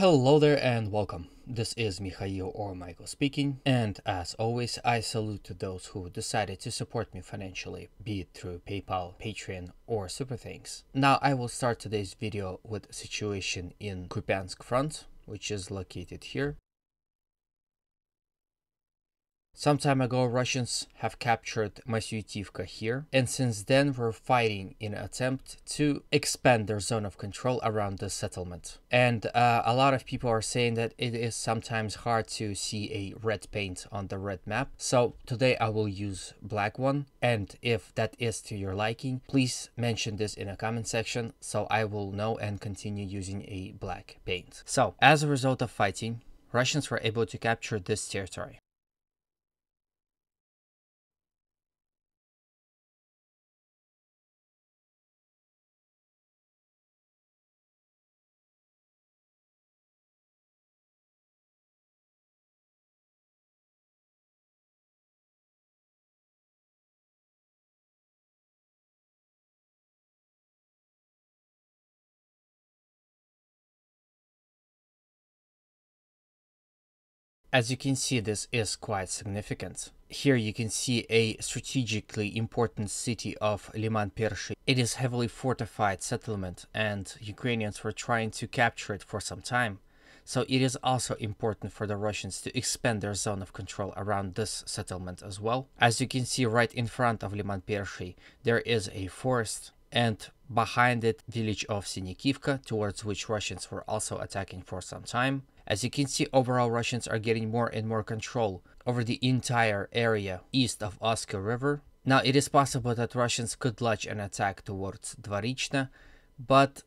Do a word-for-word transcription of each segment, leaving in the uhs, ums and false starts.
Hello there and welcome. This is Mikhail or Michael speaking, and as always I salute to those who decided to support me financially, be it through PayPal, Patreon or SuperThanks. Now I will start today's video with a situation in Kupiansk front, which is located here. Some time ago Russians have captured Masyutivka here, and since then were fighting in an attempt to expand their zone of control around the settlement. And uh, a lot of people are saying that it is sometimes hard to see a red paint on the red map, so today I will use black one, and if that is to your liking, please mention this in a comment section so I will know and continue using a black paint. So as a result of fighting, Russians were able to capture this territory. As you can see, this is quite significant. Here you can see a strategically important city of Liman Pershi. It is a heavily fortified settlement and Ukrainians were trying to capture it for some time. So it is also important for the Russians to expand their zone of control around this settlement as well. As you can see right in front of Liman Pershi, there is a forest and behind it village of Sinikivka, towards which Russians were also attacking for some time. As you can see, overall Russians are getting more and more control over the entire area east of Oskil River. Now it is possible that Russians could launch an attack towards Dvorichna, but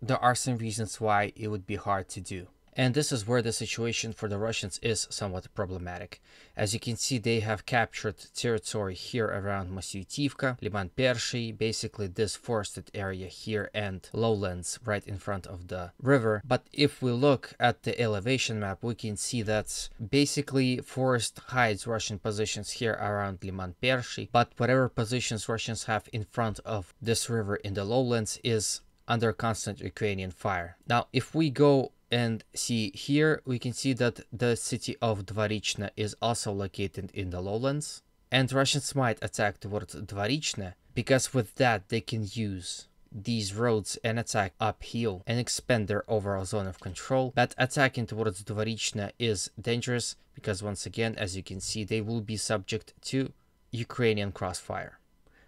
there are some reasons why it would be hard to do. And this is where the situation for the Russians is somewhat problematic. As you can see, they have captured territory here around Masyutivka, Liman Pershi, basically this forested area here and lowlands right in front of the river. But if we look at the elevation map, we can see that basically forest hides Russian positions here around Liman Pershi, but whatever positions Russians have in front of this river in the lowlands is under constant Ukrainian fire. Now, if we go and see here, we can see that the city of Dvorichna is also located in the lowlands, and Russians might attack towards Dvorichna because with that they can use these roads and attack uphill and expand their overall zone of control. But attacking towards Dvorichna is dangerous because once again, as you can see, they will be subject to Ukrainian crossfire.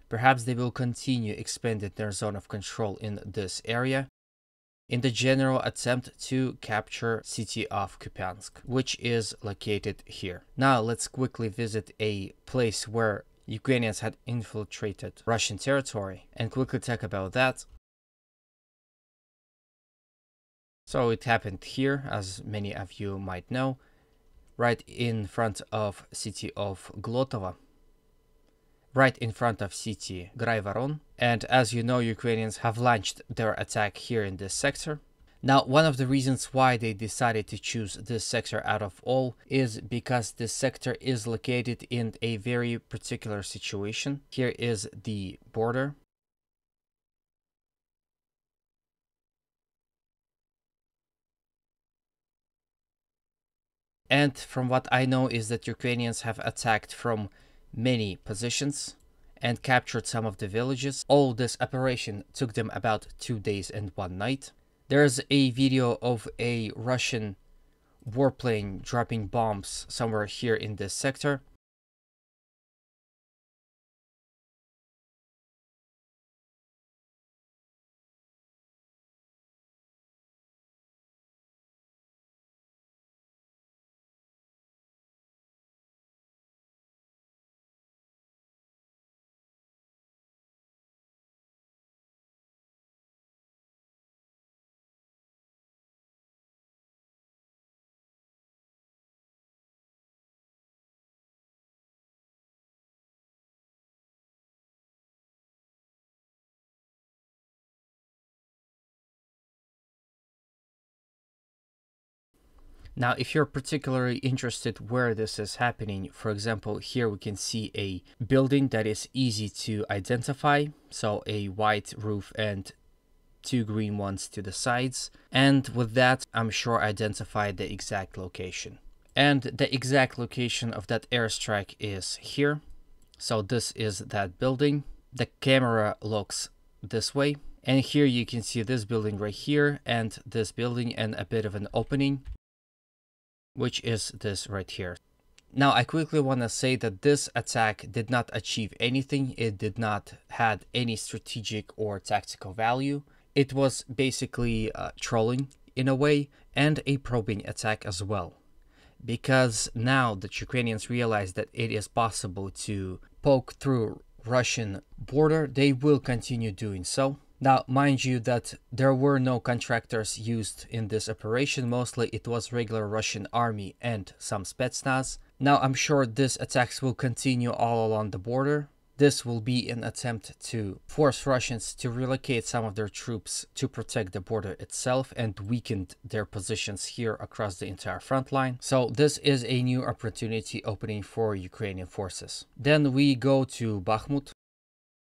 Perhaps they will continue expanding their zone of control in this area in the general attempt to capture city of Kupiansk, which is located here. Now let's quickly visit a place where Ukrainians had infiltrated Russian territory and quickly talk about that. So it happened here, as many of you might know, right in front of city of Glotova, right in front of city Hraivoron, and as you know, Ukrainians have launched their attack here in this sector. Now, one of the reasons why they decided to choose this sector out of all is because this sector is located in a very particular situation. Here is the border. And from what I know is that Ukrainians have attacked from many positions and captured some of the villages. All this operation took them about two days and one night. There's a video of a Russian warplane dropping bombs somewhere here in this sector. Now, if you're particularly interested where this is happening, for example, here we can see a building that is easy to identify. So a white roof and two green ones to the sides, and with that I'm sure I identified the exact location. And the exact location of that airstrike is here. So this is that building. The camera looks this way, and here you can see this building right here and this building and a bit of an opening, which is this right here. Now, I quickly want to say that this attack did not achieve anything. It did not had any strategic or tactical value. It was basically uh, trolling in a way, and a probing attack as well. Because now the Ukrainians realize that it is possible to poke through Russian border, they will continue doing so. Now, mind you that there were no contractors used in this operation. Mostly it was regular Russian army and some Spetsnaz. Now, I'm sure these attacks will continue all along the border. This will be an attempt to force Russians to relocate some of their troops to protect the border itself and weakened their positions here across the entire front line. So this is a new opportunity opening for Ukrainian forces. Then we go to Bakhmut.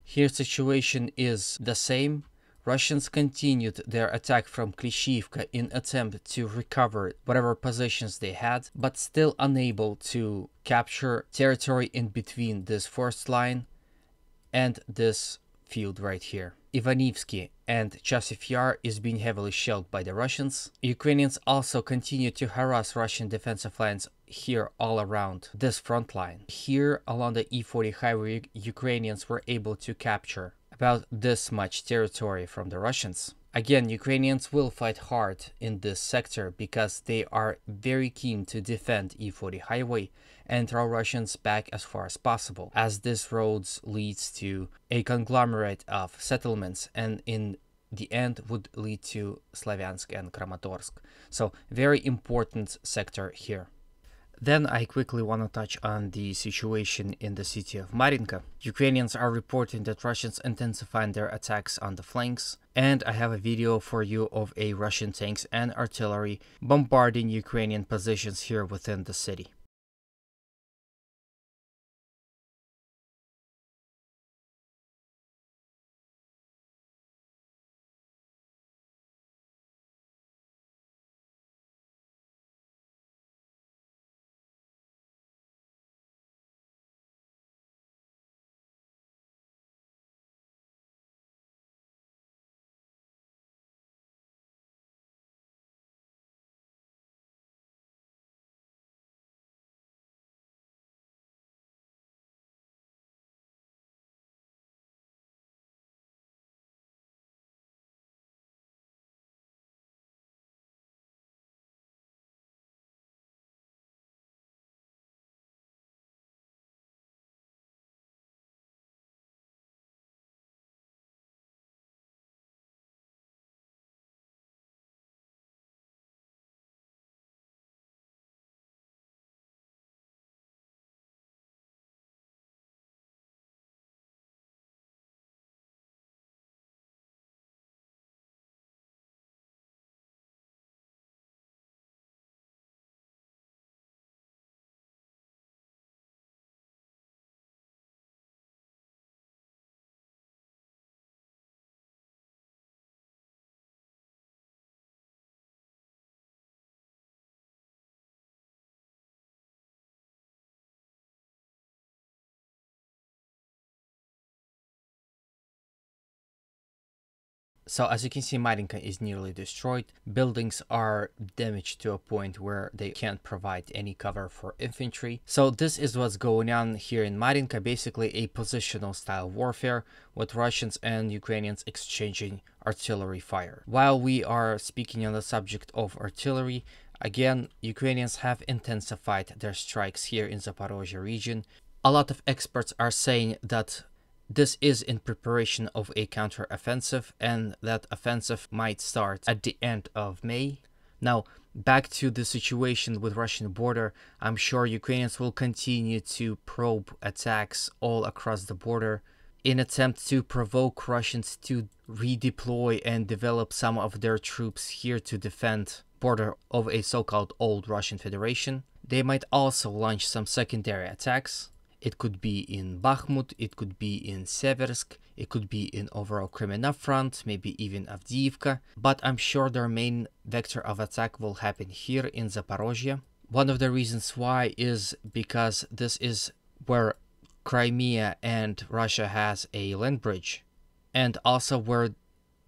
Here situation is the same. Russians continued their attack from Klishivka in attempt to recover whatever positions they had, but still unable to capture territory in between this force line and this field right here. Ivanivsky and Chasiv Yar is being heavily shelled by the Russians. Ukrainians also continue to harass Russian defensive lines here all around this front line. Here along the E forty highway, Ukrainians were able to capture about this much territory from the Russians. Again, Ukrainians will fight hard in this sector because they are very keen to defend E forty highway and throw Russians back as far as possible, as this road leads to a conglomerate of settlements and in the end would lead to Slavyansk and Kramatorsk. So very important sector here. Then I quickly want to touch on the situation in the city of Marinka. Ukrainians are reporting that Russians intensifying their attacks on the flanks. And I have a video for you of a Russian tanks and artillery bombarding Ukrainian positions here within the city. So as you can see, Marinka is nearly destroyed. Buildings are damaged to a point where they can't provide any cover for infantry. So this is what's going on here in Marinka, basically a positional style warfare with Russians and Ukrainians exchanging artillery fire. While we are speaking on the subject of artillery, again, Ukrainians have intensified their strikes here in Zaporizhzhia region. A lot of experts are saying that this is in preparation of a counteroffensive, and that offensive might start at the end of May. Now, back to the situation with Russian border, I'm sure Ukrainians will continue to probe attacks all across the border in attempt to provoke Russians to redeploy and develop some of their troops here to defend border of a so-called old Russian Federation. They might also launch some secondary attacks. It could be in Bakhmut, it could be in Seversk, it could be in overall Crimea front, maybe even Avdiivka. But I'm sure their main vector of attack will happen here in Zaporizhzhia. One of the reasons why is because this is where Crimea and Russia has a land bridge, and also where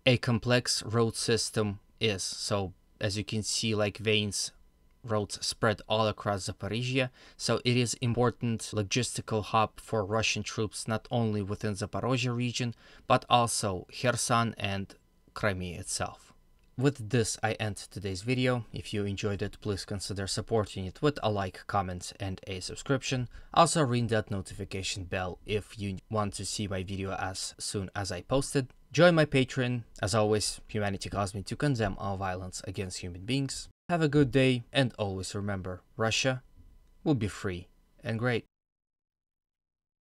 a complex road system is. So as you can see, like veins, roads spread all across Zaporizhzhia, so it is important logistical hub for Russian troops, not only within Zaporizhzhia region, but also Kherson and Crimea itself. With this, I end today's video. If you enjoyed it, please consider supporting it with a like, comment, and a subscription. Also ring that notification bell if you want to see my video as soon as I post it. Join my Patreon. As always, humanity calls me to condemn all violence against human beings. Have a good day, and always remember, Russia will be free and great.